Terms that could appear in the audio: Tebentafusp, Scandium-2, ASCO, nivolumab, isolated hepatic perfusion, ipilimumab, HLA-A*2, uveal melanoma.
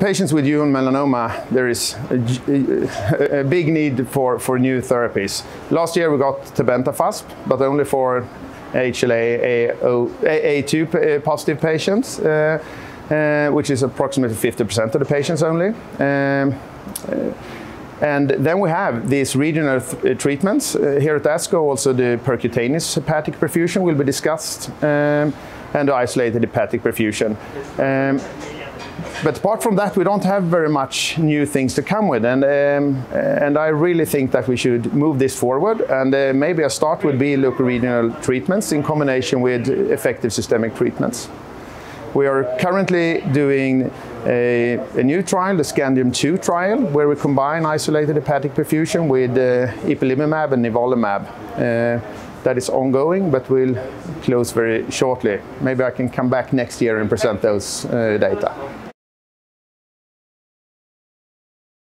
Patients with uveal melanoma, there is a big need for new therapies. Last year we got Tebentafusp, but only for HLA-A*2 positive patients, which is approximately 50% of the patients only. And then we have these regional treatments. Here at ASCO, also the percutaneous hepatic perfusion will be discussed, and isolated hepatic perfusion. But apart from that, we don't have very much new things to come with, and I really think that we should move this forward, and maybe a start would be locoregional treatments in combination with effective systemic treatments. We are currently doing a new trial, the Scandium-2 trial, where we combine isolated hepatic perfusion with ipilimumab and nivolumab. That is ongoing, but we'll close very shortly. Maybe I can come back next year and present those data.